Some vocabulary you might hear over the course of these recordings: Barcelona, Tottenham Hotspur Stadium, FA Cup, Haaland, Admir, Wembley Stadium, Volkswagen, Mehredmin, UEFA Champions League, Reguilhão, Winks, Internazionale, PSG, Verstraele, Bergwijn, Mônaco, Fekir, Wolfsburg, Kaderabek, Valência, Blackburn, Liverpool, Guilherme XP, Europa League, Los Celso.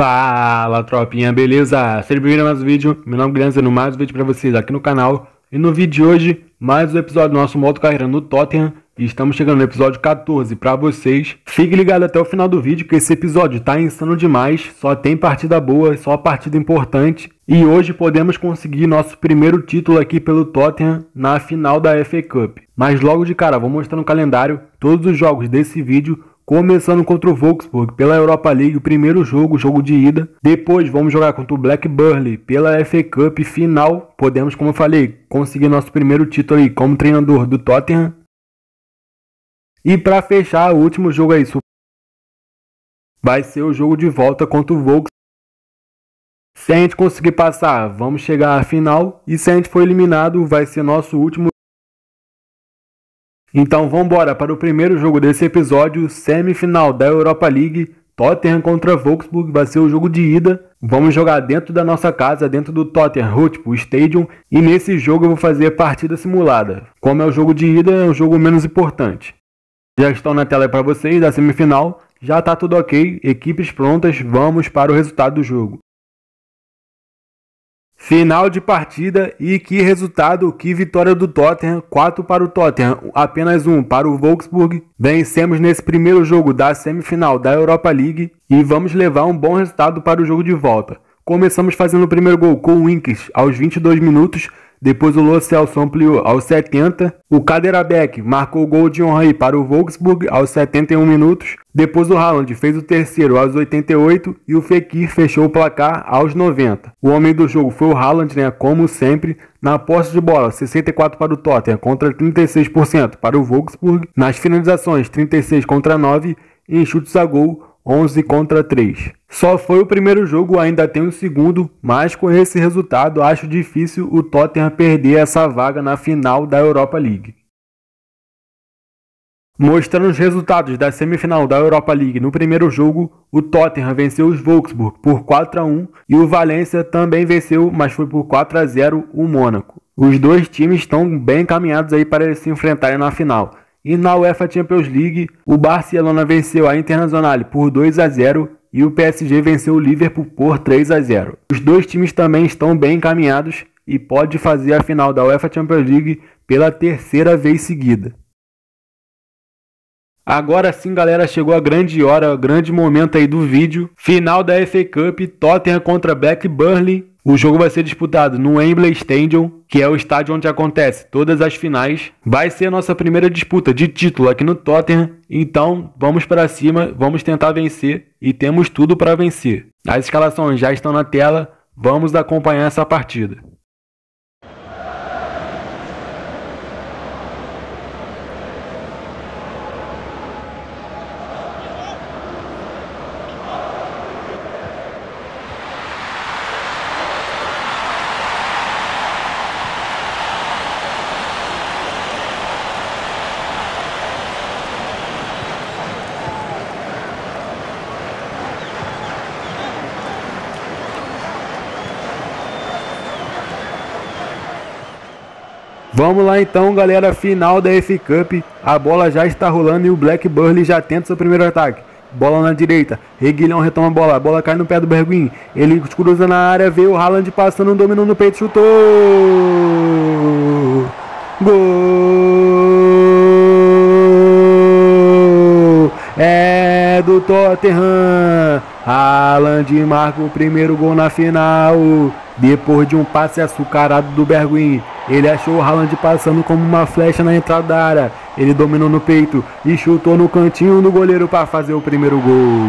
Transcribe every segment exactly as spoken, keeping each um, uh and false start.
Fala, tropinha, beleza? Seja bem-vindo a mais um vídeo. Meu nome é Guilherme, no mais um vídeo para vocês aqui no canal. E no vídeo de hoje, mais um episódio do nosso modo carreira no Tottenham. E estamos chegando no episódio quatorze para vocês. Fique ligado até o final do vídeo, que esse episódio tá insano demais. Só tem partida boa, só partida importante. E hoje podemos conseguir nosso primeiro título aqui pelo Tottenham na final da F A Cup. Mas logo de cara, vou mostrar no calendário todos os jogos desse vídeo, começando contra o Wolfsburg pela Europa League, o primeiro jogo, jogo de ida. Depois vamos jogar contra o Blackburn pela F A Cup final. Podemos, como eu falei, conseguir nosso primeiro título aí como treinador do Tottenham. E para fechar, o último jogo é isso. Vai ser o jogo de volta contra o Volkswagen. Se a gente conseguir passar, vamos chegar à final. E se a gente for eliminado, vai ser nosso último. Então vamos embora para o primeiro jogo desse episódio, semifinal da Europa League, Tottenham contra Wolfsburg, vai ser o jogo de ida. Vamos jogar dentro da nossa casa, dentro do Tottenham Hotspur Stadium, e nesse jogo eu vou fazer partida simulada. Como é o jogo de ida, é um jogo menos importante. Já estão na tela para vocês da semifinal, já está tudo ok, equipes prontas, vamos para o resultado do jogo. Final de partida e que resultado, que vitória do Tottenham, quatro para o Tottenham, apenas um para o Wolfsburg. Vencemos nesse primeiro jogo da semifinal da Europa League e vamos levar um bom resultado para o jogo de volta. Começamos fazendo o primeiro gol com o Winks aos vinte e dois minutos, depois o Los Celso ampliou aos setenta, o Kaderabek marcou o gol de honra aí para o Wolfsburg aos setenta e um minutos, depois o Haaland fez o terceiro aos oitenta e oito e o Fekir fechou o placar aos noventa. O homem do jogo foi o Haaland, né, como sempre, na posse de bola sessenta e quatro por cento para o Tottenham contra trinta e seis por cento para o Wolfsburg, nas finalizações trinta e seis por cento contra nove por cento e em chutes a gol onze contra três. Só foi o primeiro jogo, ainda tem o segundo, mas com esse resultado acho difícil o Tottenham perder essa vaga na final da Europa League. Mostrando os resultados da semifinal da Europa League no primeiro jogo, o Tottenham venceu os Wolfsburg por quatro a um e o Valência também venceu, mas foi por quatro a zero o Mônaco. Os dois times estão bem encaminhados aí para eles se enfrentarem na final. E na UEFA Champions League, o Barcelona venceu a Internazionale por dois a zero e o P S G venceu o Liverpool por três a zero. Os dois times também estão bem encaminhados e pode fazer a final da UEFA Champions League pela terceira vez seguida. Agora sim, galera, chegou a grande hora, o grande momento aí do vídeo. Final da F A Cup, Tottenham contra Blackburn. O jogo vai ser disputado no Wembley Stadium, que é o estádio onde acontece todas as finais. Vai ser a nossa primeira disputa de título aqui no Tottenham, então vamos para cima, vamos tentar vencer e temos tudo para vencer. As escalações já estão na tela, vamos acompanhar essa partida. Vamos lá então, galera, final da F A Cup, a bola já está rolando e o Blackburn já tenta seu primeiro ataque. Bola na direita, Reguilhão retoma a bola, a bola cai no pé do Bergwijn, ele cruza na área, veio o Haaland passando, dominou no peito, chutou! Gol! É do Tottenham! Haaland marca o primeiro gol na final, depois de um passe açucarado do Bergwijn. Ele achou o Haaland passando como uma flecha na entrada da área. Ele dominou no peito e chutou no cantinho do goleiro para fazer o primeiro gol.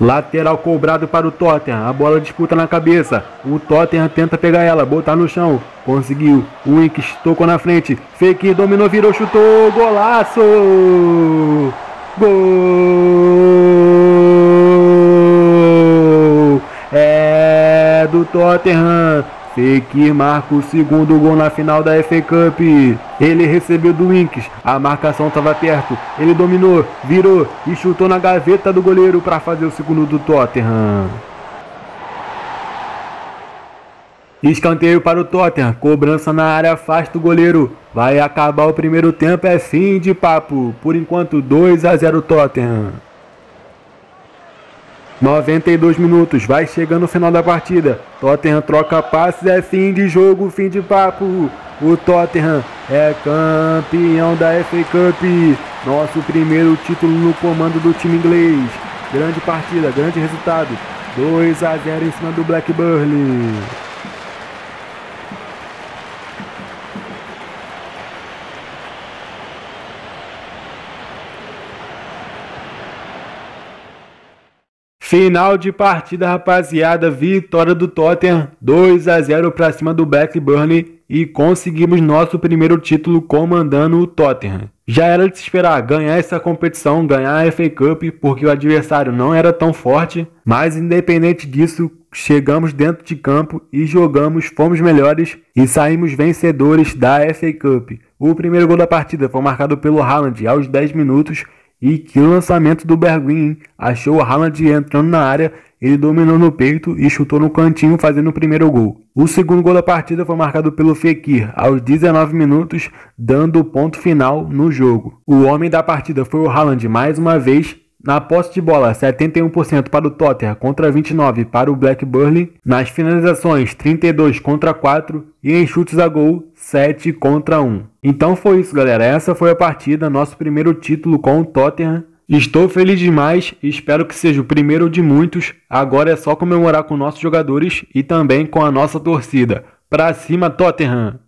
Lateral cobrado para o Tottenham. A bola disputa na cabeça. O Tottenham tenta pegar ela, botar no chão. Conseguiu. O Winks tocou na frente. Fekir dominou, virou, chutou. Golaço! Gol! É do Tottenham. Fekir marca o segundo gol na final da F A Cup. Ele recebeu do Winks, a marcação estava perto, ele dominou, virou e chutou na gaveta do goleiro para fazer o segundo do Tottenham. Escanteio para o Tottenham, cobrança na área, afasta o goleiro. Vai acabar o primeiro tempo, é fim de papo. Por enquanto, dois a zero Tottenham. noventa e dois minutos, vai chegando o final da partida. Tottenham troca passes, é fim de jogo, fim de papo. O Tottenham é campeão da F A Cup. Nosso primeiro título no comando do time inglês. Grande partida, grande resultado. dois a zero em cima do Blackburn. Final de partida, rapaziada, vitória do Tottenham, dois a zero para cima do Blackburn e conseguimos nosso primeiro título comandando o Tottenham. Já era de se esperar ganhar essa competição, ganhar a F A Cup, porque o adversário não era tão forte, mas independente disso, chegamos dentro de campo e jogamos, fomos melhores e saímos vencedores da F A Cup. O primeiro gol da partida foi marcado pelo Haaland aos dez minutos. E que o lançamento do Bergwijn achou o Haaland entrando na área, ele dominou no peito e chutou no cantinho fazendo o primeiro gol. O segundo gol da partida foi marcado pelo Fekir aos dezenove minutos, dando o ponto final no jogo. O homem da partida foi o Haaland mais uma vez. Na posse de bola, setenta e um por cento para o Tottenham contra vinte e nove por cento para o Blackburn. Nas finalizações, trinta e dois contra quatro e em chutes a gol, sete contra um. Então foi isso, galera. Essa foi a partida, nosso primeiro título com o Tottenham. Estou feliz demais, espero que seja o primeiro de muitos. Agora é só comemorar com nossos jogadores e também com a nossa torcida. Pra cima, Tottenham!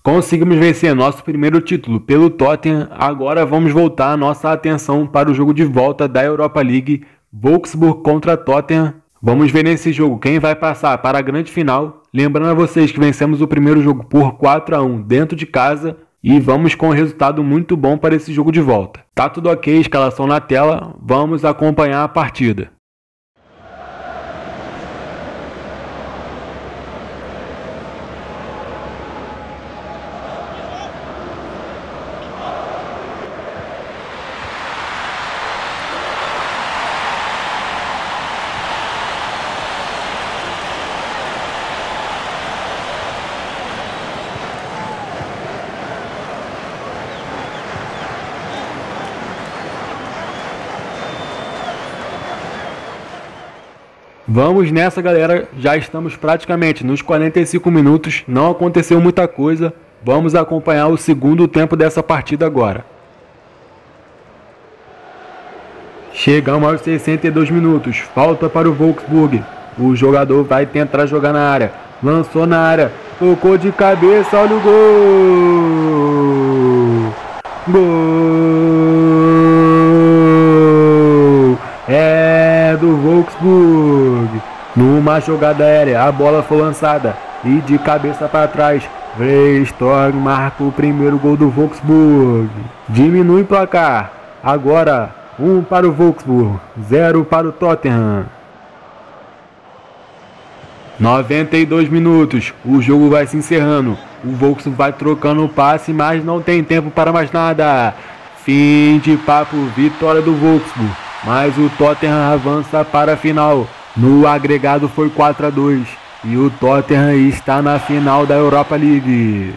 Conseguimos vencer nosso primeiro título pelo Tottenham, agora vamos voltar a nossa atenção para o jogo de volta da Europa League, Wolfsburg contra Tottenham. Vamos ver nesse jogo quem vai passar para a grande final, lembrando a vocês que vencemos o primeiro jogo por quatro a um dentro de casa e vamos com um resultado muito bom para esse jogo de volta. Tá tudo ok, escalação na tela, vamos acompanhar a partida. Vamos nessa, galera, já estamos praticamente nos quarenta e cinco minutos, não aconteceu muita coisa, vamos acompanhar o segundo tempo dessa partida agora. Chegamos aos sessenta e dois minutos, falta para o Wolfsburg, o jogador vai tentar jogar na área, lançou na área, tocou de cabeça, olha o gol! Gol! É do Wolfsburg! Numa jogada aérea, a bola foi lançada e de cabeça para trás, Verstraele marca o primeiro gol do Wolfsburg. Diminui o placar. Agora, um para o Wolfsburg, zero para o Tottenham. noventa e dois minutos, o jogo vai se encerrando. O Wolfsburg vai trocando o passe, mas não tem tempo para mais nada. Fim de papo, vitória do Wolfsburg. Mas o Tottenham avança para a final. No agregado foi quatro a dois e o Tottenham está na final da Europa League.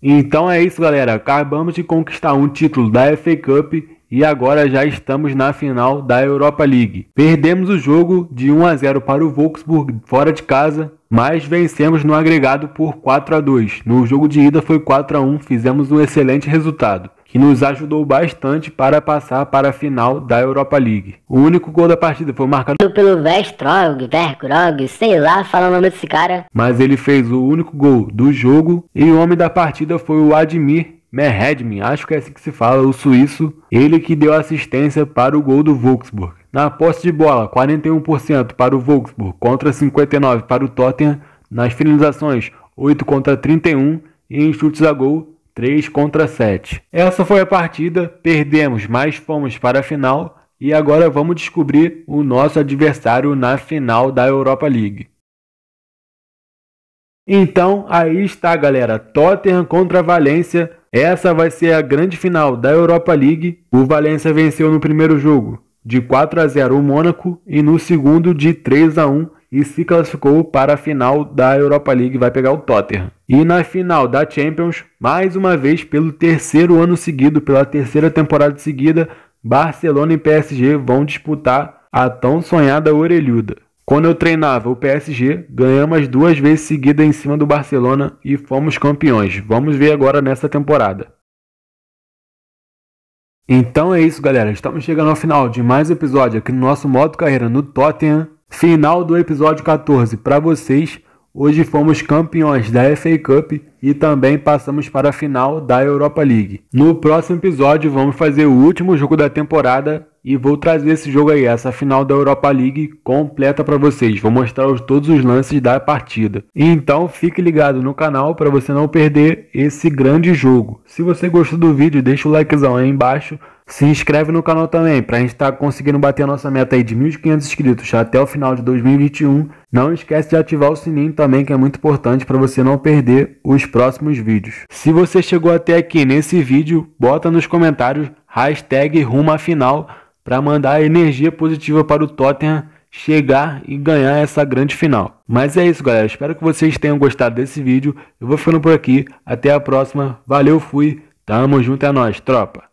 Então é isso, galera. Acabamos de conquistar um título da F A Cup e agora já estamos na final da Europa League. Perdemos o jogo de um a zero para o Wolfsburg fora de casa, mas vencemos no agregado por quatro a dois. No jogo de ida foi quatro a um, fizemos um excelente resultado, que nos ajudou bastante para passar para a final da Europa League. O único gol da partida foi marcado pelo Verstraele, Verstraele, sei lá, fala o nome desse cara. Mas ele fez o único gol do jogo e o homem da partida foi o Admir, Mehredmin, acho que é assim que se fala, o suíço. Ele que deu assistência para o gol do Wolfsburg. Na posse de bola, quarenta e um por cento para o Wolfsburg contra cinquenta e nove por cento para o Tottenham. Nas finalizações, oito contra trinta e um e em chutes a gol, três contra sete. Essa foi a partida, perdemos, mas fomos para a final e agora vamos descobrir o nosso adversário na final da Europa League. Então, aí está, galera, Tottenham contra Valência. Essa vai ser a grande final da Europa League. O Valência venceu no primeiro jogo de quatro a zero o Mônaco e no segundo de três a um e se classificou para a final da Europa League, vai pegar o Tottenham. E na final da Champions, mais uma vez pelo terceiro ano seguido, pela terceira temporada seguida, Barcelona e P S G vão disputar a tão sonhada orelhuda. Quando eu treinava o P S G, ganhamos duas vezes seguidas em cima do Barcelona e fomos campeões. Vamos ver agora nessa temporada. Então é isso, galera. Estamos chegando ao final de mais um episódio aqui no nosso Modo Carreira no Tottenham. Final do episódio quatorze para vocês. Hoje fomos campeões da F A Cup e também passamos para a final da Europa League. No próximo episódio vamos fazer o último jogo da temporada e vou trazer esse jogo aí, essa final da Europa League completa para vocês. Vou mostrar todos os lances da partida. Então fique ligado no canal para você não perder esse grande jogo. Se você gostou do vídeo, deixa o likezão aí embaixo. Se inscreve no canal também para a gente estar tá conseguindo bater a nossa meta aí de mil e quinhentos inscritos até o final de dois mil e vinte e um. Não esquece de ativar o sininho também, que é muito importante para você não perder os próximos vídeos. Se você chegou até aqui nesse vídeo, bota nos comentários hashtag rumo à final, para mandar energia positiva para o Tottenham chegar e ganhar essa grande final. Mas é isso, galera. Espero que vocês tenham gostado desse vídeo. Eu vou ficando por aqui. Até a próxima. Valeu, fui. Tamo junto, é nóis, tropa.